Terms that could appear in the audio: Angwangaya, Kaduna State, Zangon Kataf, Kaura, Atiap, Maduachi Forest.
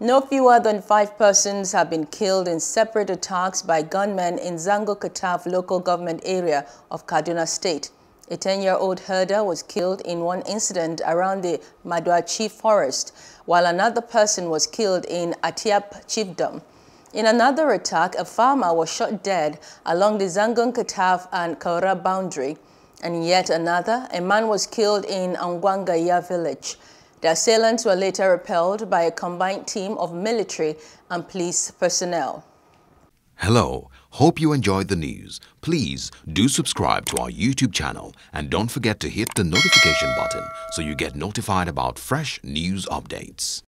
No fewer than 5 persons have been killed in separate attacks by gunmen in Zangon Kataf local government area of Kaduna State. A 10-year-old herder was killed in one incident around the Maduachi Forest, while another person was killed in Atiap chiefdom. In another attack, a farmer was shot dead along the Zangon Kataf and Kaura boundary. And yet another, a man was killed in Angwangaya village. The assailants were later repelled by a combined team of military and police personnel. Hello, hope you enjoyed the news. Please do subscribe to our YouTube channel and don't forget to hit the notification button so you get notified about fresh news updates.